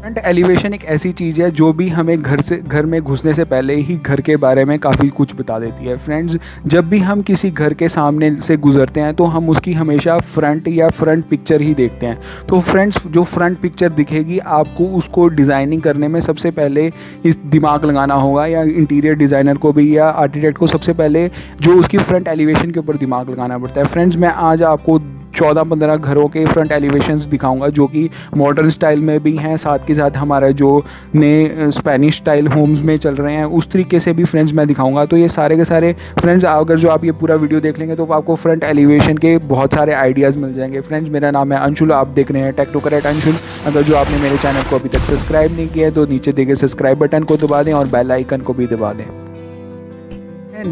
Front elevation एक ऐसी चीज़ है जो भी हमें घर में घुसने से पहले ही घर के बारे में काफ़ी कुछ बता देती है। फ्रेंड्स, जब भी हम किसी घर के सामने से गुजरते हैं तो हम उसकी हमेशा फ्रंट या फ्रंट पिक्चर ही देखते हैं। तो फ्रेंड्स, जो फ्रंट पिक्चर दिखेगी आपको उसको डिज़ाइनिंग करने में सबसे पहले इस दिमाग लगाना होगा, या इंटीरियर डिज़ाइनर को भी या आर्किटेक्ट को सबसे पहले जो उसकी फ्रंट एलिवेशन के ऊपर दिमाग लगाना पड़ता है। फ्रेंड्स, मैं आज आपको 14-15 घरों के फ्रंट एलिवेशंस दिखाऊंगा जो कि मॉडर्न स्टाइल में भी हैं, साथ के साथ हमारे जो नए स्पेनिश स्टाइल होम्स में चल रहे हैं उस तरीके से भी फ्रेंड्स मैं दिखाऊंगा। तो ये सारे के सारे फ्रेंड्स, अगर जो आप ये पूरा वीडियो देख लेंगे तो आपको फ्रंट एलिवेशन के बहुत सारे आइडियाज़ मिल जाएंगे। फ्रेंड्स, मेरा नाम है अंशुल, आप देख रहे हैं टेक्नोक्रेट अंशुल। अगर जो आपने मेरे चैनल को अभी तक सब्सक्राइब नहीं किया है तो नीचे दिए गए सब्सक्राइब बटन को दबा दें और बेल आइकन को भी दबा दें।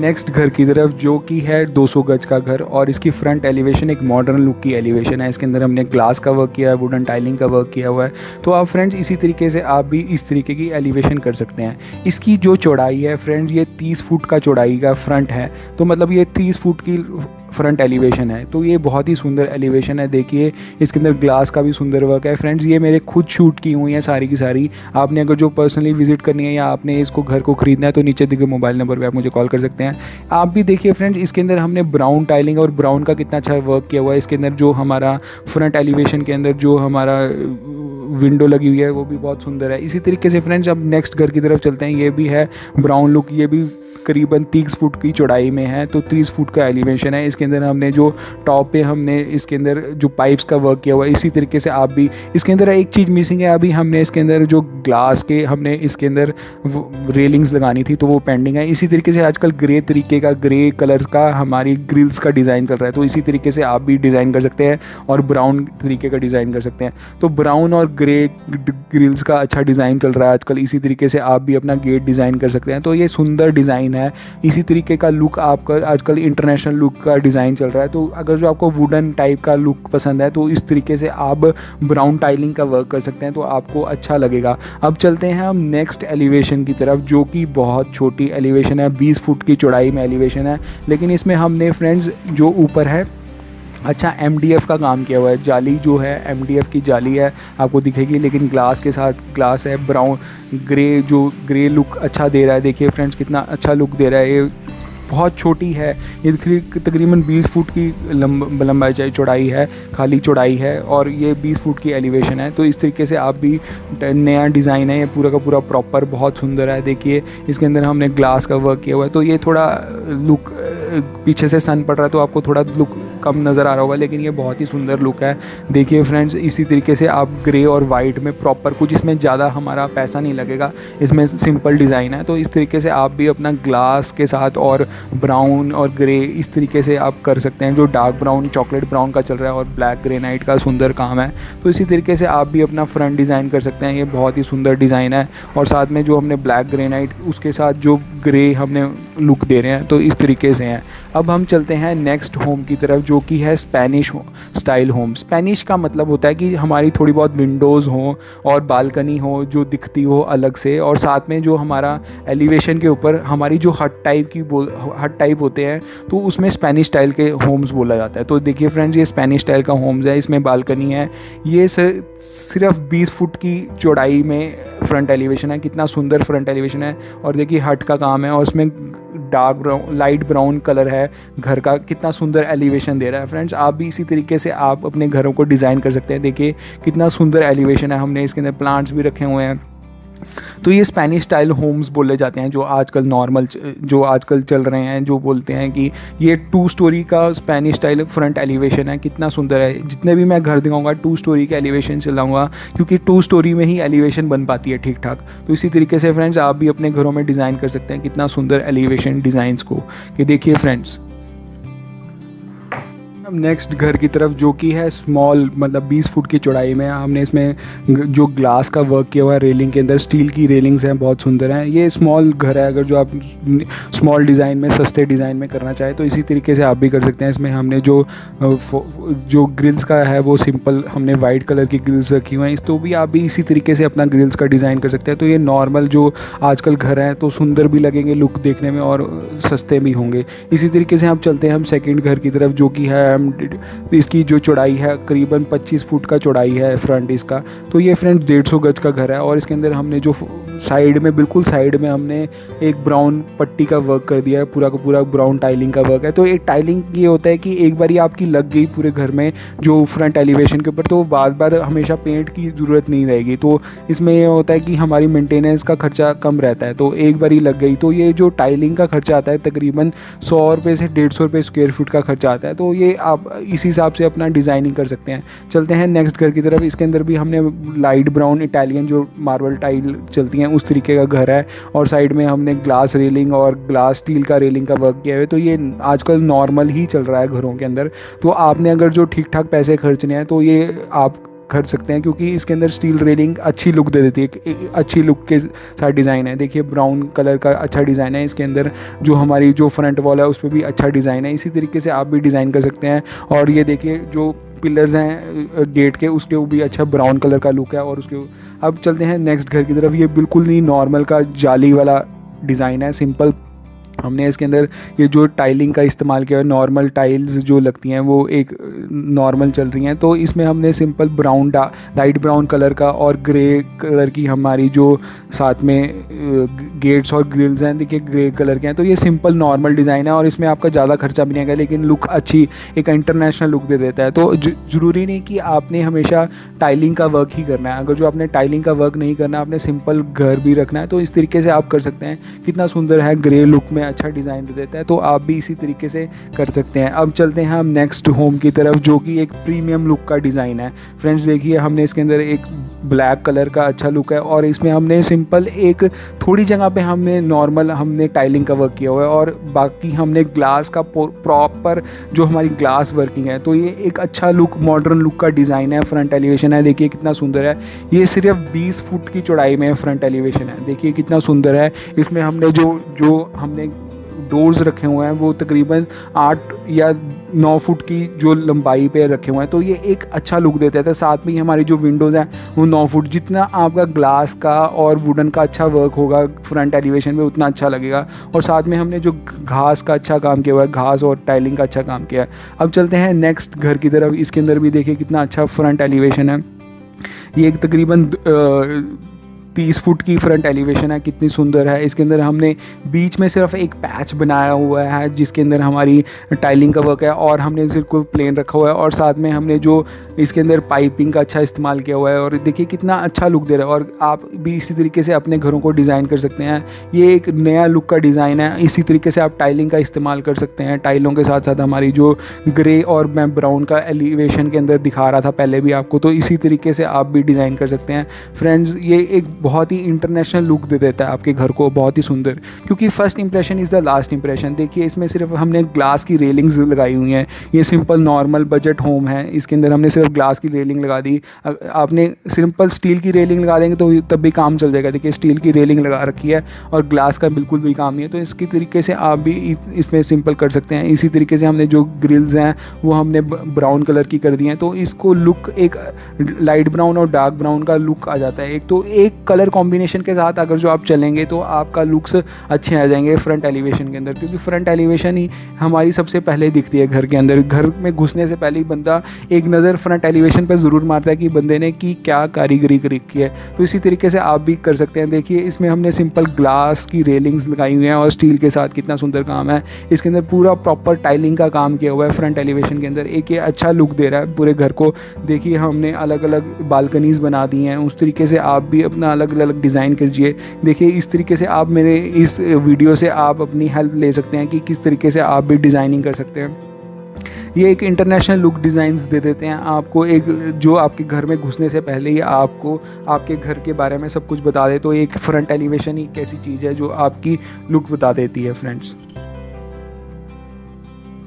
नेक्स्ट घर की तरफ, जो कि है 200 गज का घर और इसकी फ्रंट एलिवेशन एक मॉडर्न लुक की एलिवेशन है। इसके अंदर हमने ग्लास का वर्क किया है, वुडन टाइलिंग का वर्क किया हुआ है। तो आप फ्रेंड्स इसी तरीके से आप भी इस तरीके की एलिवेशन कर सकते हैं। इसकी जो चौड़ाई है फ्रेंड्स, ये 30 फुट का चौड़ाई का फ्रंट है, तो मतलब ये 30 फुट की फ्रंट एलिवेशन है। तो ये बहुत ही सुंदर एलिवेशन है। देखिए इसके अंदर ग्लास का भी सुंदर वर्क है। फ्रेंड्स, ये मेरे खुद शूट की हुई है सारी की सारी। आपने अगर जो पर्सनली विजिट करनी है या आपने इसको घर को खरीदना है तो नीचे दिए गए मोबाइल नंबर पे आप मुझे कॉल कर सकते हैं। आप भी देखिए फ्रेंड्स, इसके अंदर हमने ब्राउन टाइलिंग और ब्राउन का कितना अच्छा वर्क किया हुआ है। इसके अंदर जो हमारा फ्रंट एलिवेशन के अंदर जो हमारा विंडो लगी हुई है वो भी बहुत सुंदर है। इसी तरीके से फ्रेंड्स अब नेक्स्ट घर की तरफ चलते हैं। ये भी है ब्राउन लुक, ये भी करीबन 30 फुट की चौड़ाई में है, तो 30 फुट का एलिवेशन है। इसके अंदर हमने जो टॉप पे हमने इसके अंदर जो पाइप्स का वर्क किया हुआ है, इसी तरीके से आप भी इसके अंदर एक चीज़ मिसिंग है। अभी हमने इसके अंदर जो ग्लास के हमने इसके अंदर रेलिंग्स लगानी थी तो वो पेंडिंग है। इसी तरीके से आजकल ग्रे तरीके का, ग्रे कलर का हमारी ग्रिल्स का डिज़ाइन चल रहा है, तो इसी तरीके से आप भी डिज़ाइन कर सकते हैं और ब्राउन तरीके का डिज़ाइन कर सकते हैं। तो ब्राउन और ग्रे ग्रिल्स का अच्छा डिज़ाइन चल रहा है आजकल, इसी तरीके से आप भी अपना गेट डिज़ाइन कर सकते हैं। तो ये सुंदर डिज़ाइन है। इसी तरीके का लुक आपका आजकल इंटरनेशनल लुक का डिज़ाइन चल रहा है। तो अगर जो आपको वुडन टाइप का लुक पसंद है तो इस तरीके से आप ब्राउन टाइलिंग का वर्क कर सकते हैं, तो आपको अच्छा लगेगा। अब चलते हैं हम नेक्स्ट एलिवेशन की तरफ, जो कि बहुत छोटी एलिवेशन है, 20 फुट की चौड़ाई में एलिवेशन है। लेकिन इसमें हमने फ्रेंड्स जो ऊपर है अच्छा MDF का काम किया हुआ है। जाली जो है MDF की जाली है, आपको दिखेगी, लेकिन ग्लास के साथ ग्लास है। ब्राउन ग्रे, जो ग्रे लुक अच्छा दे रहा है। देखिए फ्रेंड्स कितना अच्छा लुक दे रहा है। ये बहुत छोटी है, ये तकरीबन 20 फुट की लंबाई चौड़ाई है, खाली चौड़ाई है, और ये 20 फुट की एलिवेशन है। तो इस तरीके से आप भी, नया डिज़ाइन है, ये पूरा का पूरा प्रॉपर बहुत सुंदर है। देखिए इसके अंदर हमने ग्लास का वर्क किया हुआ है। तो ये थोड़ा लुक पीछे से सन पड़ रहा है तो आपको थोड़ा लुक कम नज़र आ रहा होगा, लेकिन ये बहुत ही सुंदर लुक है। देखिए फ्रेंड्स, इसी तरीके से आप ग्रे और वाइट में प्रॉपर, कुछ इसमें ज़्यादा हमारा पैसा नहीं लगेगा, इसमें सिंपल डिज़ाइन है। तो इस तरीके से आप भी अपना ग्लास के साथ और ब्राउन और ग्रे इस तरीके से आप कर सकते हैं। जो डार्क ब्राउन, चॉकलेट ब्राउन का चल रहा है और ब्लैक ग्रेनाइट का सुंदर काम है, तो इसी तरीके से आप भी अपना फ्रंट डिज़ाइन कर सकते हैं। ये बहुत ही सुंदर डिज़ाइन है और साथ में जो हमने ब्लैक ग्रेनाइट उसके साथ जो ग्रे हमने लुक दे रहे हैं तो इस तरीके से हैं। अब हम चलते हैं नेक्स्ट होम की तरफ, जो कि है स्पेनिश स्टाइल होम। स्पेनिश का मतलब होता है कि हमारी थोड़ी बहुत विंडोज़ हों और बालकनी हो जो दिखती हो अलग से, और साथ में जो हमारा एलिवेशन के ऊपर हमारी जो हट टाइप होते हैं तो उसमें स्पेनिश स्टाइल के होम्स बोला जाता है। तो देखिए फ्रेंड्स, ये स्पेनिश स्टाइल का होम्स है, इसमें बालकनी है। ये सिर्फ 20 फुट की चौड़ाई में फ्रंट एलिवेशन है। कितना सुंदर फ्रंट एलिवेशन है, और देखिए हट का काम है और उसमें dark brown, light brown colour है घर का। कितना सुंदर एलिवेशन दे रहा है। फ्रेंड्स, आप भी इसी तरीके से आप अपने घरों को डिज़ाइन कर सकते हैं। देखिए कितना सुंदर एलिवेशन है, हमने इसके अंदर प्लांट्स भी रखे हुए हैं। तो ये स्पेनिश स्टाइल होम्स बोले जाते हैं, जो आजकल नॉर्मल जो आजकल चल रहे हैं, जो बोलते हैं कि ये 2 स्टोरी का स्पेनिश स्टाइल फ्रंट एलिवेशन है। कितना सुंदर है। जितने भी मैं घर दिखाऊंगा 2 स्टोरी के एलिवेशन चलाऊंगा, क्योंकि 2 स्टोरी में ही एलिवेशन बन पाती है ठीक ठाक। तो इसी तरीके से फ्रेंड्स आप भी अपने घरों में डिज़ाइन कर सकते हैं कितना सुंदर एलिवेशन डिज़ाइंस को। ये देखिए फ्रेंड्स, अब नेक्स्ट घर की तरफ, जो कि है स्मॉल, मतलब 20 फुट की चौड़ाई में। हमने इसमें जो ग्लास का वर्क किया हुआ है रेलिंग के अंदर, स्टील की रेलिंग्स हैं, बहुत सुंदर हैं। ये स्मॉल घर है, अगर जो आप स्मॉल डिज़ाइन में, सस्ते डिज़ाइन में करना चाहे तो इसी तरीके से आप भी कर सकते हैं। इसमें हमने जो ग्रिल्स का है वो सिंपल हमने वाइट कलर की ग्रिल्स रखी हुई हैं, तो भी आप भी इसी तरीके से अपना ग्रिल्स का डिज़ाइन कर सकते हैं। तो ये नॉर्मल जो आजकल घर हैं तो सुंदर भी लगेंगे लुक देखने में और सस्ते भी होंगे। इसी तरीके से आप चलते हैं हम सेकेंड घर की तरफ, जो कि है इसकी जो चौड़ाई है करीबन 25 फुट का चौड़ाई है फ्रंट इसका। तो ये फ्रंट 150 गज का घर है और इसके अंदर हमने जो साइड में बिल्कुल साइड में हमने एक ब्राउन पट्टी का वर्क कर दिया है, पूरा का पूरा ब्राउन टाइलिंग का वर्क है। तो एक टाइलिंग ये होता है कि एक बार ही आपकी लग गई पूरे घर में जो फ्रंट एलिवेशन के ऊपर, तो बार बार हमेशा पेंट की ज़रूरत नहीं रहेगी। तो इसमें यह होता है कि हमारी मेंटेनेंस का खर्चा कम रहता है। तो एक बार ही लग गई तो ये जो टाइलिंग का खर्चा आता है तकरीबन 100 रुपये से 150 रुपये स्क्वायर फीट का खर्चा आता है। तो ये आप इसी हिसाब से अपना डिज़ाइनिंग कर सकते हैं। चलते हैं नेक्स्ट घर की तरफ। इसके अंदर भी हमने लाइट ब्राउन इटालियन जो मार्बल टाइल चलती हैं उस तरीके का घर है और साइड में हमने ग्लास रेलिंग और ग्लास स्टील का रेलिंग का वर्क किया है। तो ये आजकल नॉर्मल ही चल रहा है घरों के अंदर। तो आपने अगर जो ठीक ठाक पैसे खर्चने हैं तो ये आप खरीद सकते हैं क्योंकि इसके अंदर स्टील रेलिंग अच्छी लुक दे देती है, अच्छी लुक के साथ डिज़ाइन है। देखिए ब्राउन कलर का अच्छा डिज़ाइन है इसके अंदर, जो हमारी जो फ्रंट वॉल है उस पर भी अच्छा डिज़ाइन है। इसी तरीके से आप भी डिज़ाइन कर सकते हैं। और ये देखिए जो पिलर्स हैं गेट के उसके वो भी अच्छा ब्राउन कलर का लुक है। और उसके अब चलते हैं नेक्स्ट घर की तरफ। ये बिल्कुल नहीं नॉर्मल का जाली वाला डिज़ाइन है, सिंपल। हमने इसके अंदर ये जो टाइलिंग का इस्तेमाल किया है, नॉर्मल टाइल्स जो लगती हैं वो एक नॉर्मल चल रही हैं। तो इसमें हमने simple brown light brown colour का और ग्रे कलर की हमारी जो साथ में गेट्स और ग्रिल्स हैं, देखिए ग्रे कलर के हैं। तो ये सिंपल नॉर्मल डिज़ाइन है और इसमें आपका ज़्यादा खर्चा भी नहीं आएगा, लेकिन लुक अच्छी एक इंटरनेशनल लुक दे देता है। तो ज़रूरी नहीं कि आपने हमेशा टाइलिंग का वर्क ही करना है। अगर जो आपने टाइलिंग का वर्क नहीं करना, आपने सिंपल घर भी रखना है तो इस तरीके से आप कर सकते हैं। कितना सुंदर है, ग्रे लुक में अच्छा डिज़ाइन दे देता है। तो आप भी इसी तरीके से कर सकते हैं। अब चलते हैं हम नेक्स्ट होम की तरफ, जो कि एक प्रीमियम लुक का डिज़ाइन है। फ्रेंड्स देखिए हमने इसके अंदर एक ब्लैक कलर का अच्छा लुक है और इसमें हमने सिंपल एक थोड़ी जगह पे हमने नॉर्मल हमने टाइलिंग का वर्क किया हुआ है और बाकी हमने ग्लास का प्रॉपर जो हमारी ग्लास वर्किंग है। तो ये एक अच्छा लुक, मॉडर्न लुक का डिज़ाइन है। फ्रंट एलिवेशन है, देखिए कितना सुंदर है। ये सिर्फ 20 फुट की चौड़ाई में फ्रंट एलिवेशन है, देखिए कितना सुंदर है। इसमें हमने जो हमने डोर्स रखे हुए हैं वो तकरीबन 8 या 9 फुट की जो लंबाई पे रखे हुए हैं। तो ये एक अच्छा लुक देता है। साथ में ही हमारी जो विंडोज़ हैं वो 9 फुट, जितना आपका ग्लास का और वुडन का अच्छा वर्क होगा फ्रंट एलिवेशन में उतना अच्छा लगेगा। और साथ में हमने जो घास का अच्छा काम किया हुआ है, घास और टाइलिंग का अच्छा काम किया है। अब चलते हैं नेक्स्ट घर की तरफ। इसके अंदर भी देखिए कितना अच्छा फ्रंट एलिवेशन है। ये एक तकरीबन 30 फुट की फ्रंट एलिवेशन है, कितनी सुंदर है। इसके अंदर हमने बीच में सिर्फ एक पैच बनाया हुआ है जिसके अंदर हमारी टाइलिंग का वर्क है और हमने सिर्फ को प्लेन रखा हुआ है और साथ में हमने जो इसके अंदर पाइपिंग का अच्छा इस्तेमाल किया हुआ है। और देखिए कितना अच्छा लुक दे रहा है। और आप भी इसी तरीके से अपने घरों को डिज़ाइन कर सकते हैं। ये एक नया लुक का डिज़ाइन है। इसी तरीके से आप टाइलिंग का इस्तेमाल कर सकते हैं। टाइलों के साथ साथ हमारी जो ग्रे और मैं ब्राउन का एलिवेशन के अंदर दिखा रहा था पहले भी आपको, तो इसी तरीके से आप भी डिज़ाइन कर सकते हैं। फ्रेंड्स ये एक बहुत ही इंटरनेशनल लुक दे देता है आपके घर को, बहुत ही सुंदर, क्योंकि first impression is the last impression. देखिए इसमें सिर्फ हमने ग्लास की रेलिंग्स लगाई हुई हैं। ये सिंपल नॉर्मल बजट होम है, इसके अंदर हमने सिर्फ ग्लास की रेलिंग लगा दी। आपने सिंपल स्टील की रेलिंग लगा देंगे तो तब भी काम चल जाएगा। देखिए स्टील की रेलिंग लगा रखी है और ग्लास का बिल्कुल भी काम नहीं है। तो इसकी तरीके से आप भी इसमें सिंपल कर सकते हैं। इसी तरीके से हमने जो ग्रिल्स हैं वो हमने ब्राउन कलर की कर दी हैं। तो इसको लुक एक लाइट ब्राउन और डार्क ब्राउन का लुक आ जाता है। एक तो एक कलर कॉम्बिनेशन के साथ अगर जो आप चलेंगे तो आपका लुक्स अच्छे आ जाएंगे फ्रंट एलिवेशन के अंदर, क्योंकि फ्रंट एलिवेशन ही हमारी सबसे पहले दिखती है घर के अंदर। घर में घुसने से पहले ही बंदा एक नज़र फ्रंट एलिवेशन पर ज़रूर मारता है कि बंदे ने की क्या कारीगरी की है। तो इसी तरीके से आप भी कर सकते हैं। देखिए इसमें हमने सिंपल ग्लास की रेलिंग्स लगाई हुई हैं और स्टील के साथ कितना सुंदर काम है। इसके अंदर पूरा प्रॉपर टाइलिंग का काम किया हुआ है फ्रंट एलिवेशन के अंदर। एक ये अच्छा लुक दे रहा है पूरे घर को। देखिए हमने अलग अलग बालकनीज़ बना दी हैं, उस तरीके से आप भी अपना अलग अलग डिज़ाइन कीजिए। देखिए इस तरीके से आप मेरे इस वीडियो से आप अपनी हेल्प ले सकते हैं कि किस तरीके से आप भी डिज़ाइनिंग कर सकते हैं। ये एक इंटरनेशनल लुक डिज़ाइंस दे देते हैं आपको, एक जो आपके घर में घुसने से पहले ही आपको आपके घर के बारे में सब कुछ बता दे। तो एक फ्रंट एलिवेशन ही एक ऐसी चीज़ है जो आपकी लुक बता देती है। फ्रेंड्स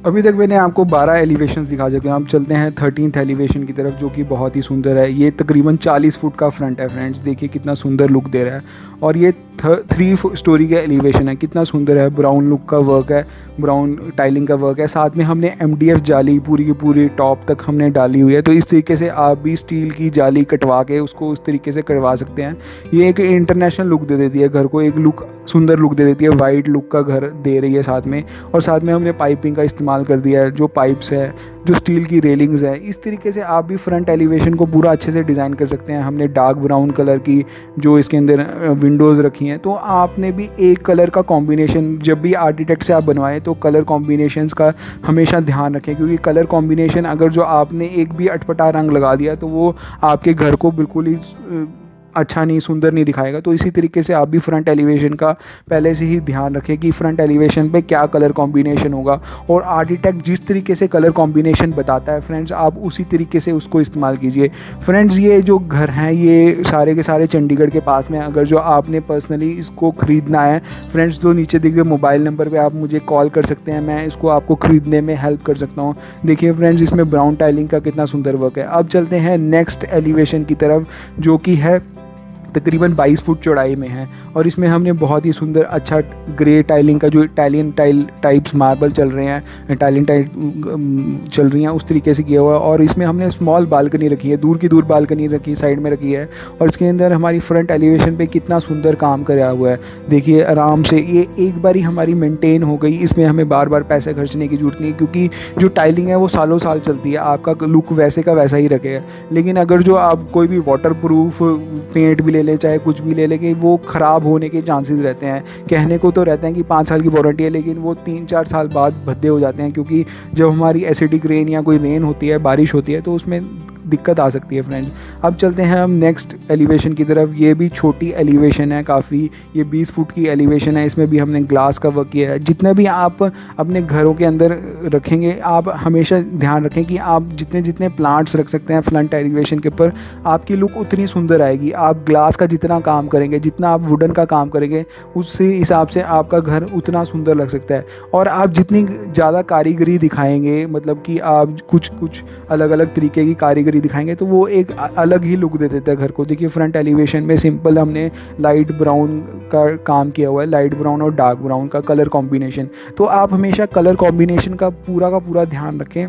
अभी तक मैंने आपको 12 एलिवेशंस दिखा चुके हैं। आप चलते हैं 13th एलिवेशन की तरफ, जो कि बहुत ही सुंदर है। ये तकरीबन 40 फुट का फ्रंट है। फ्रेंड्स देखिए कितना सुंदर लुक दे रहा है और ये 3 स्टोरी का एलिवेशन है, कितना सुंदर है। ब्राउन लुक का वर्क है, ब्राउन टाइलिंग का वर्क है। साथ में हमने MDF जाली पूरी की पूरी टॉप तक हमने डाली हुई है। तो इस तरीके से आप भी स्टील की जाली कटवा के उसको उस तरीके से करवा सकते हैं। ये एक इंटरनेशनल लुक दे देती है घर को, एक लुक सुंदर लुक दे देती है, वाइट लुक का घर दे रही है साथ में। और साथ में हमने पाइपिंग का इस्तेमाल इस्तेमाल कर दिया है, जो पाइप्स है, जो स्टील की रेलिंग्स है। इस तरीके से आप भी फ्रंट एलिवेशन को पूरा अच्छे से डिज़ाइन कर सकते हैं। हमने डार्क ब्राउन कलर की जो इसके अंदर विंडोज़ रखी हैं, तो आपने भी एक कलर का कॉम्बिनेशन, जब भी आर्किटेक्ट से आप बनवाएं तो कलर कॉम्बिनेशंस का हमेशा ध्यान रखें, क्योंकि कलर कॉम्बिनेशन अगर जो आपने एक भी अटपटा रंग लगा दिया तो वो आपके घर को बिल्कुल ही अच्छा नहीं, सुंदर नहीं दिखाएगा। तो इसी तरीके से आप भी फ्रंट एलिवेशन का पहले से ही ध्यान रखें कि फ्रंट एलिवेशन पे क्या कलर कॉम्बिनेशन होगा, और आर्किटेक्ट जिस तरीके से कलर कॉम्बिनेशन बताता है फ्रेंड्स, आप उसी तरीके से उसको इस्तेमाल कीजिए। फ्रेंड्स, ये जो घर हैं ये सारे के सारे चंडीगढ़ के पास में। अगर जो आपने पर्सनली इसको ख़रीदना है फ्रेंड्स, तो नीचे दिए मोबाइल नंबर पर आप मुझे कॉल कर सकते हैं, मैं इसको आपको ख़रीदने में हेल्प कर सकता हूँ। देखिए फ्रेंड्स, इसमें ब्राउन टाइलिंग का कितना सुंदर वर्क है। अब चलते हैं नेक्स्ट एलिवेशन की तरफ, जो कि है तकरीबन 22 फुट चौड़ाई में है, और इसमें हमने बहुत ही सुंदर अच्छा ग्रे टाइलिंग का, जो इटालियन टाइल टाइप्स मार्बल चल रहे हैं, इटालियन टाइल चल रही हैं, उस तरीके से किया हुआ है। और इसमें हमने स्मॉल बालकनी रखी है, दूर की दूर बालकनी रखी, साइड में रखी है, और इसके अंदर हमारी फ्रंट एलिवेशन पे कितना सुंदर काम कराया हुआ है। देखिए आराम से, ये एक बार ही हमारी मेंटेन हो गई, इसमें हमें बार बार पैसे खर्चने की ज़रूरत नहीं है, क्योंकि जो टाइलिंग है वो सालों साल चलती है, आपका लुक वैसे का वैसा ही रखेगा। लेकिन अगर जो आप कोई भी वाटरप्रूफ पेंट भी ले, चाहे कुछ भी ले लेके, वो ख़राब होने के चांसेस रहते हैं। कहने को तो रहते हैं कि 5 साल की वारंटी है, लेकिन वो 3-4 साल बाद भद्दे हो जाते हैं, क्योंकि जब हमारी एसिडिक रेन या कोई रेन होती है, बारिश होती है, तो उसमें दिक्कत आ सकती है फ्रेंड्स। अब चलते हैं हम नेक्स्ट एलिवेशन की तरफ। ये भी छोटी एलिवेशन है काफ़ी, ये 20 फुट की एलिवेशन है, इसमें भी हमने ग्लास का वर्क किया है। जितने भी आप अपने घरों के अंदर रखेंगे, आप हमेशा ध्यान रखें कि आप जितने जितने प्लांट्स रख सकते हैं फ्रंट एलिवेशन के ऊपर, आपकी लुक उतनी सुंदर आएगी। आप ग्लास का जितना काम करेंगे, जितना आप वुडन का काम करेंगे, उससे हिसाब से आपका घर उतना सुंदर लग सकता है। और आप जितनी ज़्यादा कारीगरी दिखाएंगे, मतलब कि आप कुछ अलग अलग तरीके की कारीगरी दिखाएंगे, तो वो एक अलग ही लुक दे देता है घर को। देखिए फ्रंट एलिवेशन में सिंपल हमने लाइट ब्राउन का काम किया हुआ है, लाइट ब्राउन और डार्क ब्राउन का कलर कॉम्बिनेशन। तो आप हमेशा कलर कॉम्बिनेशन का पूरा ध्यान रखें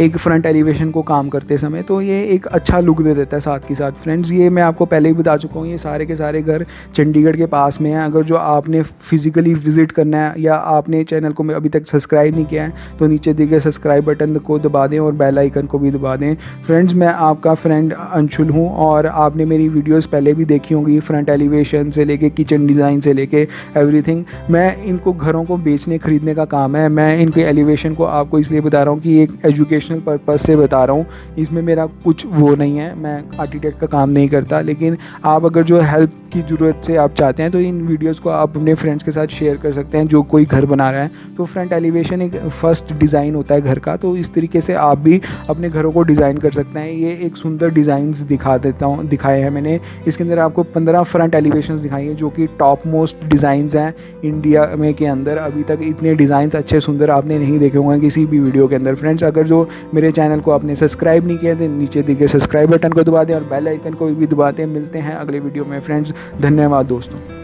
एक फ्रंट एलिवेशन को काम करते समय, तो ये एक अच्छा लुक दे देता है साथ के साथ। फ्रेंड्स, ये मैं आपको पहले ही बता चुका हूँ, ये सारे के सारे घर चंडीगढ़ के पास में हैं। अगर जो आपने फिज़िकली विज़िट करना है, या आपने चैनल को अभी तक सब्सक्राइब नहीं किया है, तो नीचे दिए गए सब्सक्राइब बटन को दबा दें और बेल आइकन को भी दबा दें। फ्रेंड्स, मैं आपका फ्रेंड अंशुल हूँ, और आपने मेरी वीडियोज़ पहले भी देखी होंगी, फ्रंट एलिवेशन से लेके किचन डिज़ाइन से लेके एवरीथिंग। मैं इनको घरों को बेचने ख़रीदने का काम है। मैं इनके एलिवेशन को आपको इसलिए बता रहा हूँ कि एक एजुकेशन पर्पस से बता रहा हूँ, इसमें मेरा कुछ वो नहीं है, मैं आर्किटेक्ट का काम नहीं करता। लेकिन आप अगर जो हेल्प की ज़रूरत से आप चाहते हैं, तो इन वीडियोस को आप अपने फ्रेंड्स के साथ शेयर कर सकते हैं जो कोई घर बना रहा है। तो फ्रंट एलिवेशन एक फर्स्ट डिज़ाइन होता है घर का, तो इस तरीके से आप भी अपने घरों को डिज़ाइन कर सकते हैं। ये एक सुंदर डिज़ाइंस दिखाए हैं मैंने। इसके अंदर आपको 15 फ्रंट एलिवेशन दिखाई हैं, जो कि टॉप मोस्ट डिज़ाइंस हैं इंडिया में के अंदर। अभी तक इतने डिज़ाइंस अच्छे सुंदर आपने नहीं देखे होंगे किसी भी वीडियो के अंदर। फ्रेंड्स, अगर जो मेरे चैनल को आपने सब्सक्राइब नहीं किया तो नीचे दिए गए सब्सक्राइब बटन को दबा दें और बेल आइकन को भी दबाते हैं। मिलते हैं अगले वीडियो में फ्रेंड्स। धन्यवाद दोस्तों।